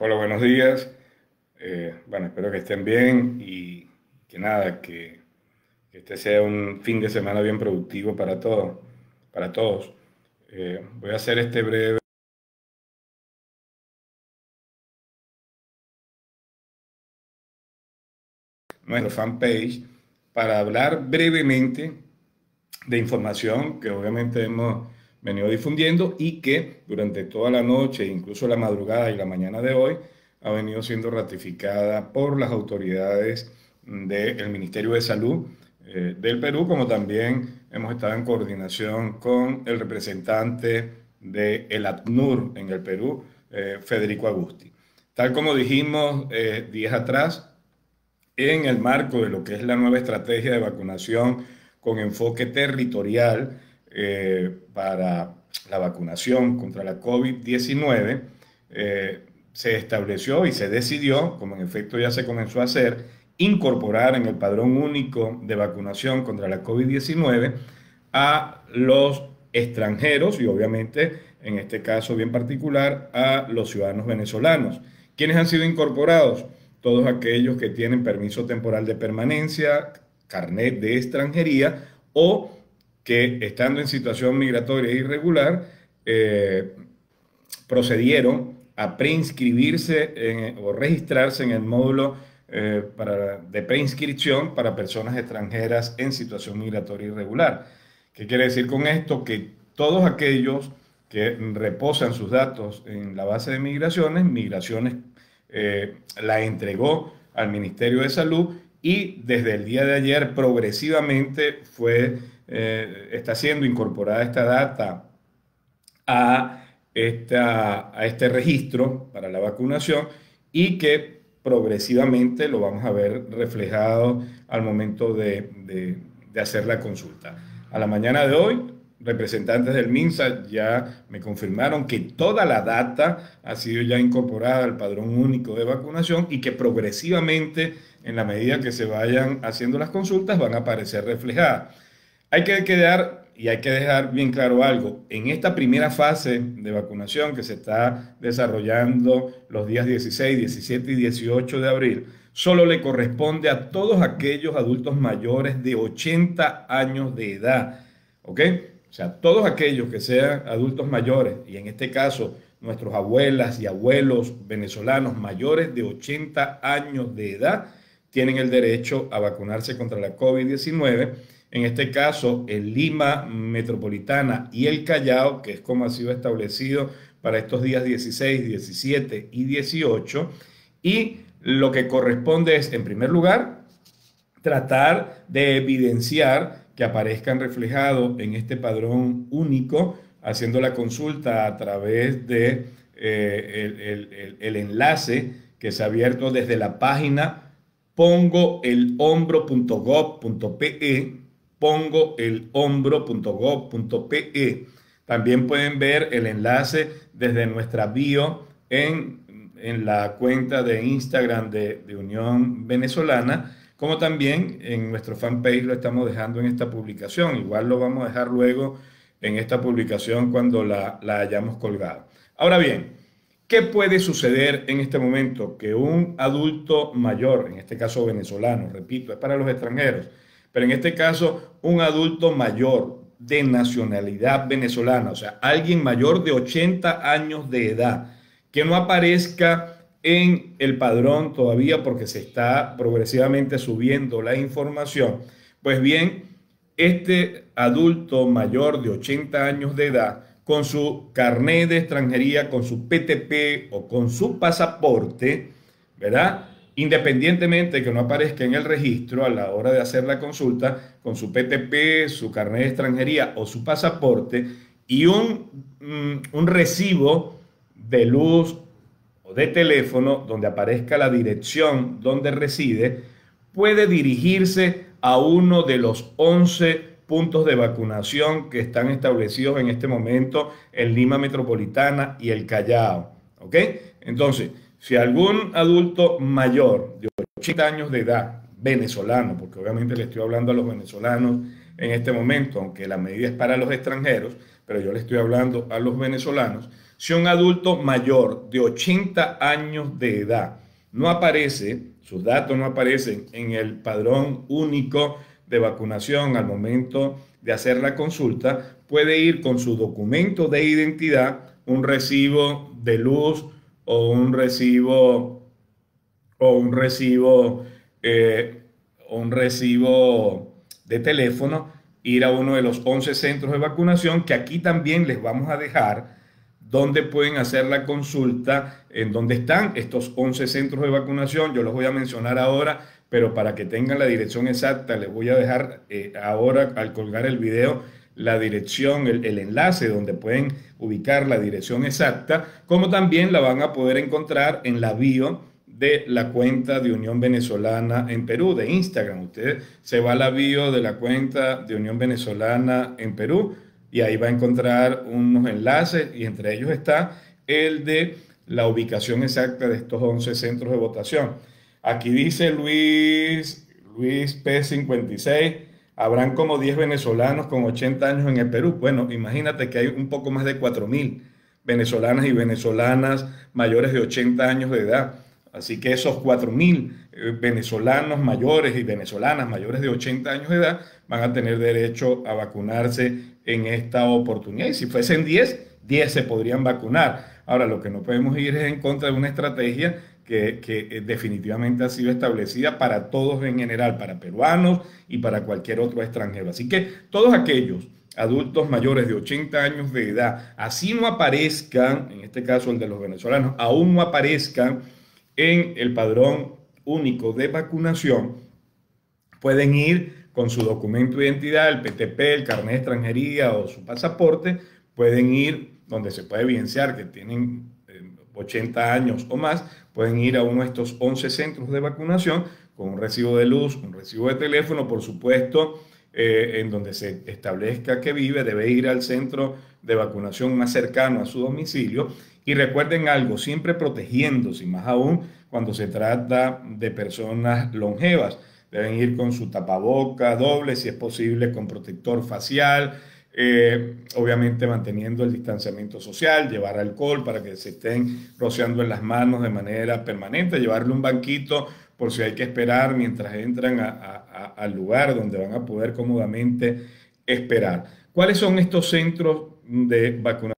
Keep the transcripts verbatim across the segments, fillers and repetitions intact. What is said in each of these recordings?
Hola, buenos días. Eh, bueno, espero que estén bien y que nada, que, que este sea un fin de semana bien productivo para todos, para todos. Eh, voy a hacer este breve... nuestra fanpage para hablar brevemente de información que obviamente hemos venido difundiendo y que durante toda la noche, incluso la madrugada y la mañana de hoy, ha venido siendo ratificada por las autoridades del Ministerio de Salud eh, del Perú, como también hemos estado en coordinación con el representante del ACNUR en el Perú, eh, Federico Agusti. Tal como dijimos eh, días atrás, en el marco de lo que es la nueva estrategia de vacunación con enfoque territorial, Eh, para la vacunación contra la COVID diecinueve, eh, se estableció y se decidió, como en efecto ya se comenzó a hacer, incorporar en el padrón único de vacunación contra la COVID diecinueve a los extranjeros y obviamente, en este caso bien particular, a los ciudadanos venezolanos. ¿Quiénes han sido incorporados? Todos aquellos que tienen permiso temporal de permanencia, carnet de extranjería o que estando en situación migratoria irregular, eh, procedieron a preinscribirse en, o registrarse en el módulo eh, para, de preinscripción para personas extranjeras en situación migratoria irregular. ¿Qué quiere decir con esto? Que todos aquellos que reposan sus datos en la base de migraciones, migraciones eh, la entregó al Ministerio de Salud y desde el día de ayer progresivamente fue Eh, está siendo incorporada esta data a, esta, a este registro para la vacunación y que progresivamente lo vamos a ver reflejado al momento de, de, de hacer la consulta. A la mañana de hoy, representantes del MINSA ya me confirmaron que toda la data ha sido ya incorporada al padrón único de vacunación y que progresivamente, en la medida que se vayan haciendo las consultas, van a aparecer reflejadas. Hay que quedar y hay que dejar bien claro algo. En esta primera fase de vacunación que se está desarrollando los días dieciséis, diecisiete y dieciocho de abril, solo le corresponde a todos aquellos adultos mayores de ochenta años de edad, ¿ok? O sea, todos aquellos que sean adultos mayores, y en este caso nuestros abuelas y abuelos venezolanos mayores de ochenta años de edad, tienen el derecho a vacunarse contra la COVID diecinueve. En este caso, el Lima Metropolitana y el Callao, que es como ha sido establecido para estos días dieciséis, diecisiete y dieciocho. Y lo que corresponde es, en primer lugar, tratar de evidenciar que aparezcan reflejados en este padrón único, haciendo la consulta a través de, eh, el, el, el, el enlace que se ha abierto desde la página pongo el hombro punto gov punto pe. pongo el hombro punto gov punto pe. También pueden ver el enlace desde nuestra bio en, en la cuenta de Instagram de, de Unión Venezolana, como también en nuestro fanpage lo estamos dejando en esta publicación. Igual lo vamos a dejar luego en esta publicación cuando la, la hayamos colgado. Ahora bien, ¿qué puede suceder en este momento? Que un adulto mayor, en este caso venezolano, repito, es para los extranjeros, pero en este caso, un adulto mayor de nacionalidad venezolana, o sea, alguien mayor de ochenta años de edad, que no aparezca en el padrón todavía porque se está progresivamente subiendo la información. Pues bien, este adulto mayor de ochenta años de edad, con su carnet de extranjería, con su P T P o con su pasaporte, ¿verdad?, independientemente de que no aparezca en el registro a la hora de hacer la consulta, con su P T P, su carnet de extranjería o su pasaporte y un, un recibo de luz o de teléfono donde aparezca la dirección donde reside, puede dirigirse a uno de los once puntos de vacunación que están establecidos en este momento en Lima Metropolitana y el Callao, ¿ok? Entonces, si algún adulto mayor de ochenta años de edad, venezolano, porque obviamente le estoy hablando a los venezolanos en este momento, aunque la medida es para los extranjeros, pero yo le estoy hablando a los venezolanos, Si un adulto mayor de ochenta años de edad no aparece, sus datos no aparecen en el padrón único de vacunación al momento de hacer la consulta, puede ir con su documento de identidad, un recibo de luz o un recibo o un recibo eh, un recibo de teléfono, ir a uno de los once centros de vacunación, que aquí también les vamos a dejar donde pueden hacer la consulta, en donde están estos once centros de vacunación. Yo los voy a mencionar ahora, pero para que tengan la dirección exacta, les voy a dejar eh, ahora, al colgar el video, la dirección, el, el enlace donde pueden ubicar la dirección exacta, como también la van a poder encontrar en la bio de la cuenta de Unión Venezolana en Perú, de Instagram. Usted se va a la bio de la cuenta de Unión Venezolana en Perú y ahí va a encontrar unos enlaces, y entre ellos está el de la ubicación exacta de estos once centros de votación. Aquí dice Luis, Luis P cincuenta y seis, habrán como diez venezolanos con ochenta años en el Perú. Bueno, imagínate que hay un poco más de cuatro mil venezolanas y venezolanas mayores de ochenta años de edad. Así que esos cuatro mil venezolanos mayores y venezolanas mayores de ochenta años de edad van a tener derecho a vacunarse en esta oportunidad. Y si fuesen diez, diez se podrían vacunar. Ahora, lo que no podemos ir es en contra de una estrategia que, que definitivamente ha sido establecida para todos en general, para peruanos y para cualquier otro extranjero. Así que todos aquellos adultos mayores de ochenta años de edad, así no aparezcan, en este caso el de los venezolanos, aún no aparezcan en el padrón único de vacunación, pueden ir con su documento de identidad, el P T P, el carnet de extranjería o su pasaporte, pueden ir donde se puede evidenciar que tienen ochenta años o más, pueden ir a uno de estos once centros de vacunación con un recibo de luz, un recibo de teléfono, por supuesto, eh, en donde se establezca que vive, debe ir al centro de vacunación más cercano a su domicilio. Y recuerden algo, siempre protegiéndose, más aún cuando se trata de personas longevas. Deben ir con su tapaboca doble, si es posible con protector facial, eh, obviamente manteniendo el distanciamiento social, llevar alcohol para que se estén rociando en las manos de manera permanente, llevarle un banquito por si hay que esperar mientras entran a, a, a, al lugar donde van a poder cómodamente esperar. ¿Cuáles son estos centros de vacunación?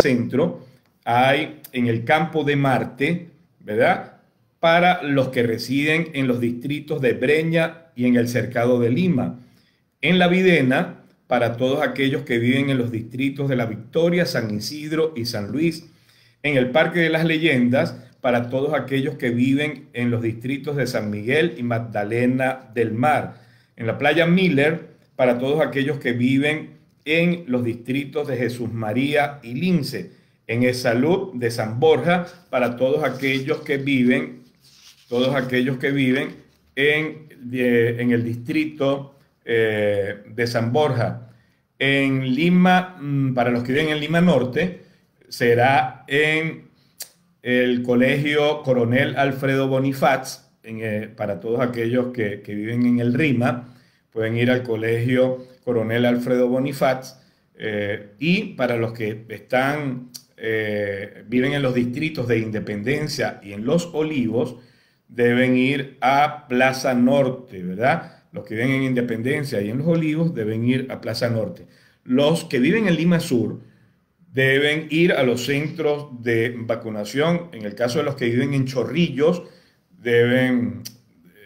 Centro hay en el Campo de Marte, ¿verdad? Para los que residen en los distritos de Breña y en el Cercado de Lima. En La Videna, para todos aquellos que viven en los distritos de La Victoria, San Isidro y San Luis. En el Parque de las Leyendas, para todos aquellos que viven en los distritos de San Miguel y Magdalena del Mar. En la Playa Miller, para todos aquellos que viven en los distritos de Jesús María y Lince. En el Salud de San Borja, para todos aquellos que viven, todos aquellos que viven en, de, en el distrito eh, de San Borja. En Lima, para los que viven en Lima Norte, será en el Colegio Coronel Alfredo Bonifaz. En, eh, para todos aquellos que, que viven en el RIMA, pueden ir al Colegio Coronel Alfredo Bonifaz, eh, y para los que están, eh, viven en los distritos de Independencia y en Los Olivos, deben ir a Plaza Norte, ¿verdad? Los que viven en Independencia y en Los Olivos deben ir a Plaza Norte. Los que viven en Lima Sur deben ir a los centros de vacunación. En el caso de los que viven en Chorrillos, deben,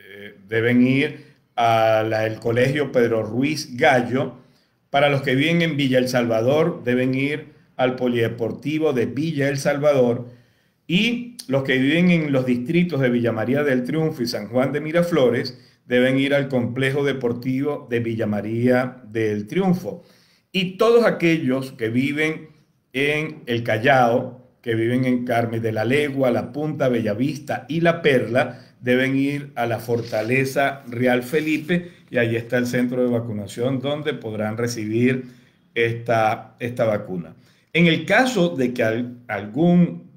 eh, deben ir al Colegio Pedro Ruiz Gallo. Para los que viven en Villa El Salvador, deben ir al Polideportivo de Villa El Salvador. Y los que viven en los distritos de Villa María del Triunfo y San Juan de Miraflores, deben ir al Complejo Deportivo de Villa María del Triunfo. Y todos aquellos que viven en El Callao, que viven en Carmen de la Legua, La Punta, Bellavista y La Perla, deben ir a la Fortaleza Real Felipe, y allí está el centro de vacunación donde podrán recibir esta, esta vacuna. En el caso de que algún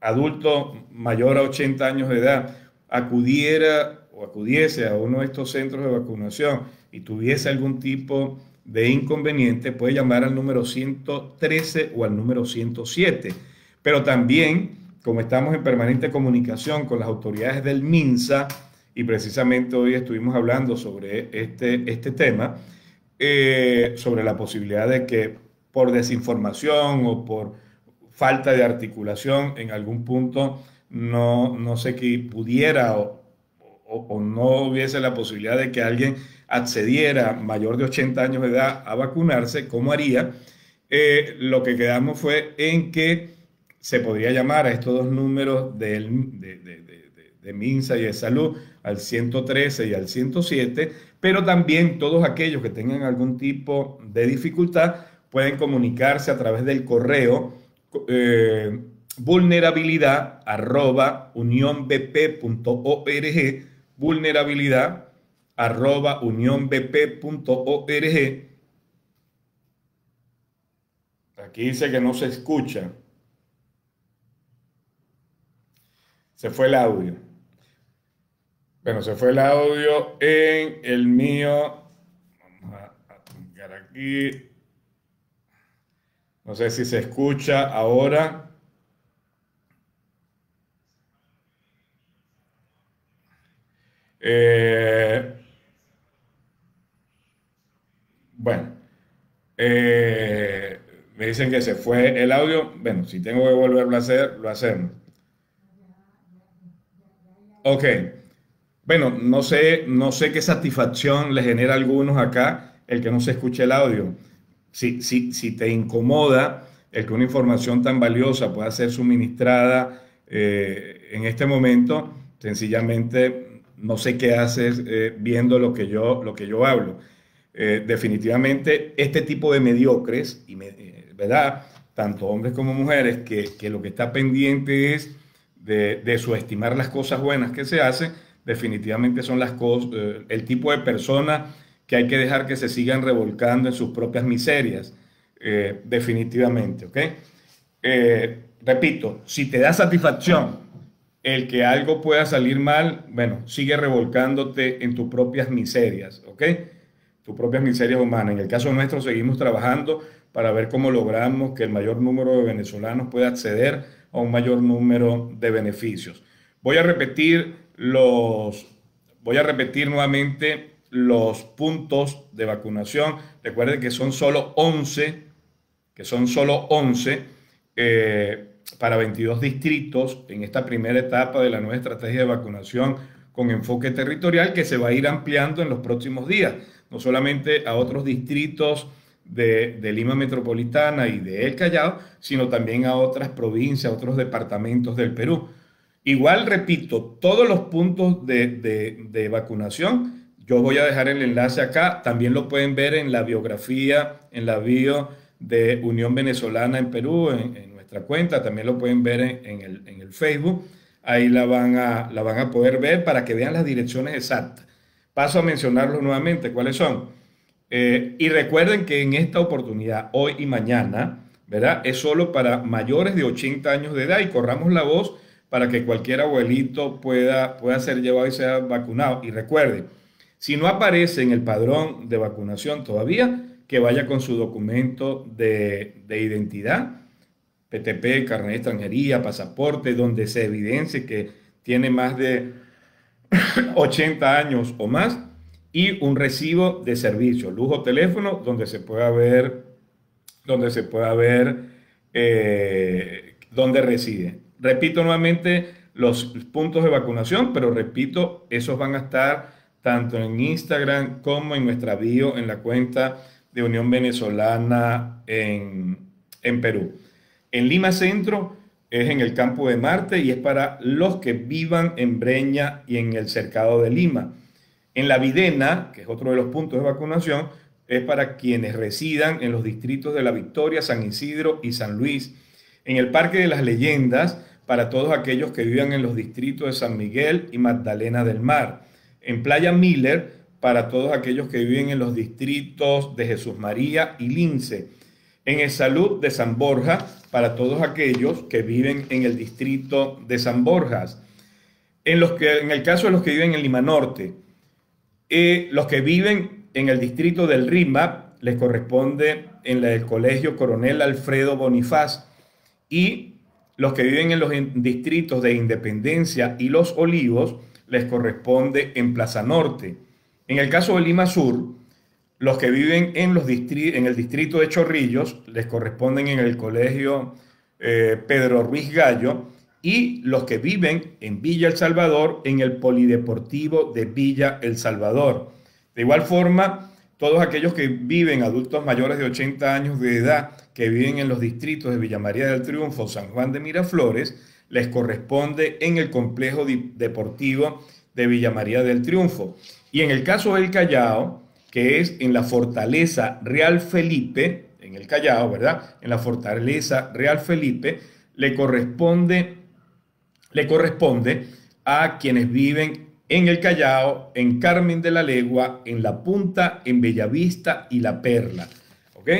adulto mayor a ochenta años de edad acudiera o acudiese a uno de estos centros de vacunación y tuviese algún tipo de inconveniente, puede llamar al número ciento trece o al número ciento siete. Pero también, como estamos en permanente comunicación con las autoridades del MINSA, y precisamente hoy estuvimos hablando sobre este, este tema, eh, sobre la posibilidad de que por desinformación o por falta de articulación en algún punto no, no se pudiera o, o, o no hubiese la posibilidad de que alguien accediera mayor de ochenta años de edad a vacunarse, ¿cómo haría? Eh, lo que quedamos fue en que se podría llamar a estos dos números del, de, de, de, de MINSA y de Salud, al ciento trece y al ciento siete, pero también todos aquellos que tengan algún tipo de dificultad pueden comunicarse a través del correo eh, vulnerabilidad arroba unión b p punto org, vulnerabilidad arroba unión b p punto org. Aquí dice que no se escucha. Se fue el audio. Bueno, se fue el audio en el mío. Vamos a tocar aquí. No sé si se escucha ahora. Eh, bueno, eh, me dicen que se fue el audio. Bueno, si tengo que volverlo a hacer, lo hacemos. Ok, bueno, no sé, no sé qué satisfacción le genera a algunos acá el que no se escuche el audio. Si, si, si te incomoda el que una información tan valiosa pueda ser suministrada eh, en este momento, sencillamente no sé qué haces eh, viendo lo que yo, lo que yo hablo. Eh, definitivamente este tipo de mediocres, y me, eh, ¿verdad? Tanto hombres como mujeres, que, que lo que está pendiente es De, de subestimar las cosas buenas que se hacen, definitivamente son las cosas, eh, el tipo de personas que hay que dejar que se sigan revolcando en sus propias miserias, eh, definitivamente, ¿ok? Eh, repito, si te da satisfacción el que algo pueda salir mal, bueno, sigue revolcándote en tus propias miserias, ¿ok? Tus propias miserias humanas. En el caso nuestro seguimos trabajando para ver cómo logramos que el mayor número de venezolanos pueda acceder a un mayor número de beneficios. Voy a repetir los, voy a repetir nuevamente los puntos de vacunación. Recuerden que son solo once, que son solo once eh, para veintidós distritos en esta primera etapa de la nueva estrategia de vacunación con enfoque territorial que se va a ir ampliando en los próximos días, no solamente a otros distritos De, de Lima Metropolitana y de El Callao, sino también a otras provincias, a otros departamentos del Perú. Igual, repito, todos los puntos de, de, de vacunación, yo voy a dejar el enlace acá, también lo pueden ver en la biografía, en la bio de Unión Venezolana en Perú, en, en nuestra cuenta, también lo pueden ver en, en, el, en el Facebook, ahí la van, a, la van a poder ver para que vean las direcciones exactas. Paso a mencionarlos nuevamente, ¿cuáles son? Eh, y recuerden que en esta oportunidad, hoy y mañana, ¿verdad? Es solo para mayores de ochenta años de edad y corramos la voz para que cualquier abuelito pueda, pueda ser llevado y sea vacunado. Y recuerden, si no aparece en el padrón de vacunación todavía, que vaya con su documento de, de identidad, P T P, carnet de extranjería, pasaporte, donde se evidencie que tiene más de ochenta años o más, y un recibo de servicio, luz o teléfono, donde se pueda ver, donde se pueda ver eh, dónde reside. Repito nuevamente los puntos de vacunación, pero repito, esos van a estar tanto en Instagram como en nuestra bio, en la cuenta de Unión Venezolana en, en Perú. En Lima Centro es en el Campo de Marte y es para los que vivan en Breña y en el Cercado de Lima. En La Videna, que es otro de los puntos de vacunación, es para quienes residan en los distritos de La Victoria, San Isidro y San Luis. En el Parque de las Leyendas, para todos aquellos que vivan en los distritos de San Miguel y Magdalena del Mar. En Playa Miller, para todos aquellos que viven en los distritos de Jesús María y Lince. En el Salud de San Borja, para todos aquellos que viven en el distrito de San Borjas. En, los que, en el caso de los que viven en Lima Norte, Eh, los que viven en el distrito del RIMA, les corresponde en la del Colegio Coronel Alfredo Bonifaz, y los que viven en los distritos de Independencia y Los Olivos les corresponde en Plaza Norte. En el caso de Lima Sur, los que viven en, los distri en el distrito de Chorrillos les corresponden en el Colegio eh, Pedro Ruiz Gallo, y los que viven en Villa El Salvador en el Polideportivo de Villa El Salvador. De igual forma, todos aquellos que viven, adultos mayores de ochenta años de edad, que viven en los distritos de Villa María del Triunfo, San Juan de Miraflores, les corresponde en el Complejo Deportivo de Villa María del Triunfo. Y en el caso del Callao, que es en la Fortaleza Real Felipe, en el Callao, ¿verdad? En la Fortaleza Real Felipe, le corresponde, le corresponde a quienes viven en el Callao, en Carmen de la Legua, en La Punta, en Bellavista y La Perla. ¿Ok?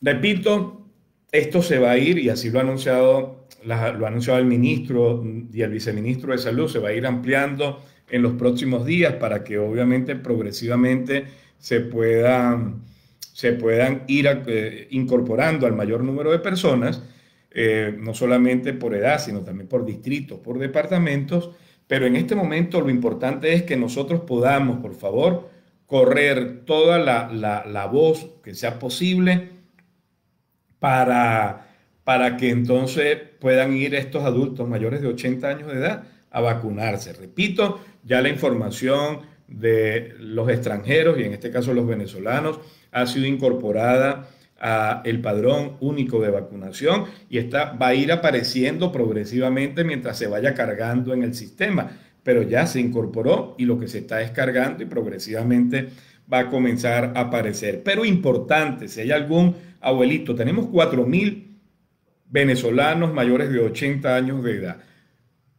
Repito, esto se va a ir, y así lo ha anunciado, lo ha anunciado el ministro y el viceministro de Salud, se va a ir ampliando en los próximos días para que obviamente progresivamente se puedan, se puedan ir a, eh, incorporando al mayor número de personas, eh, no solamente por edad, sino también por distritos, por departamentos. Pero en este momento lo importante es que nosotros podamos, por favor, correr toda la, la, la voz que sea posible para, para que entonces puedan ir estos adultos mayores de ochenta años de edad a vacunarse. Repito, ya la información de los extranjeros, y en este caso los venezolanos, ha sido incorporada al padrón único de vacunación, y esta va a ir apareciendo progresivamente mientras se vaya cargando en el sistema, pero ya se incorporó, y lo que se está descargando y progresivamente va a comenzar a aparecer. Pero importante, si hay algún abuelito, tenemos cuatro mil venezolanos mayores de ochenta años de edad,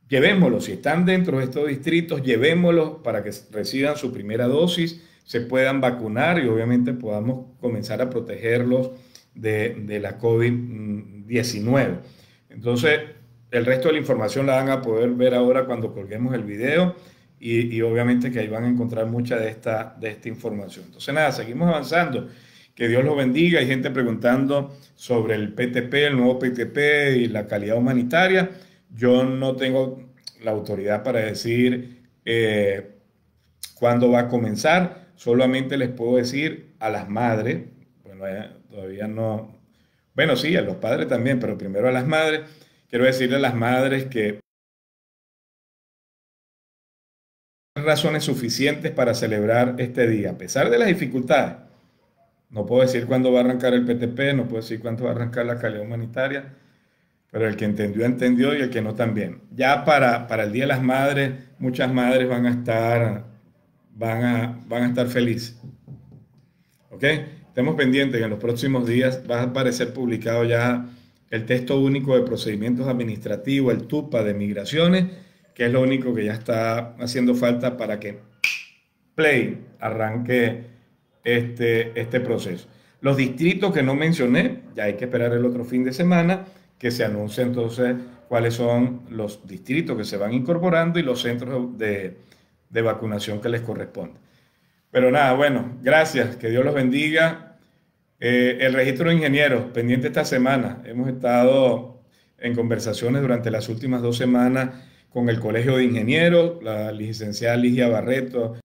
llevémoslos, si están dentro de estos distritos, llevémoslos para que reciban su primera dosis, se puedan vacunar y obviamente podamos comenzar a protegerlos de, de la COVID diecinueve. Entonces, el resto de la información la van a poder ver ahora cuando colguemos el video, y, y obviamente que ahí van a encontrar mucha de esta, de esta información. Entonces, nada, seguimos avanzando. Que Dios los bendiga. Hay gente preguntando sobre el P T P, el nuevo P T P y la calidad humanitaria. Yo no tengo la autoridad para decir eh, cuándo va a comenzar. Solamente les puedo decir a las madres, bueno, todavía no, bueno, sí, a los padres también, pero primero a las madres. Quiero decirle a las madres que hay razones suficientes para celebrar este día, a pesar de las dificultades. No puedo decir cuándo va a arrancar el P T P, no puedo decir cuándo va a arrancar la calidad humanitaria, pero el que entendió, entendió, y el que no también. Ya para, para el Día de las Madres, muchas madres van a estar... Van a, van a estar felices. ¿Ok? Estemos pendientes que en los próximos días va a aparecer publicado ya el texto único de procedimientos administrativos, el T U P A de migraciones, que es lo único que ya está haciendo falta para que play arranque este, este proceso. Los distritos que no mencioné, ya hay que esperar el otro fin de semana, que se anuncie entonces cuáles son los distritos que se van incorporando y los centros de... de vacunación que les corresponde. Pero nada, bueno, gracias, que Dios los bendiga. Eh, el registro de ingenieros, pendiente esta semana. Hemos estado en conversaciones durante las últimas dos semanas con el Colegio de Ingenieros, la licenciada Ligia Barreto,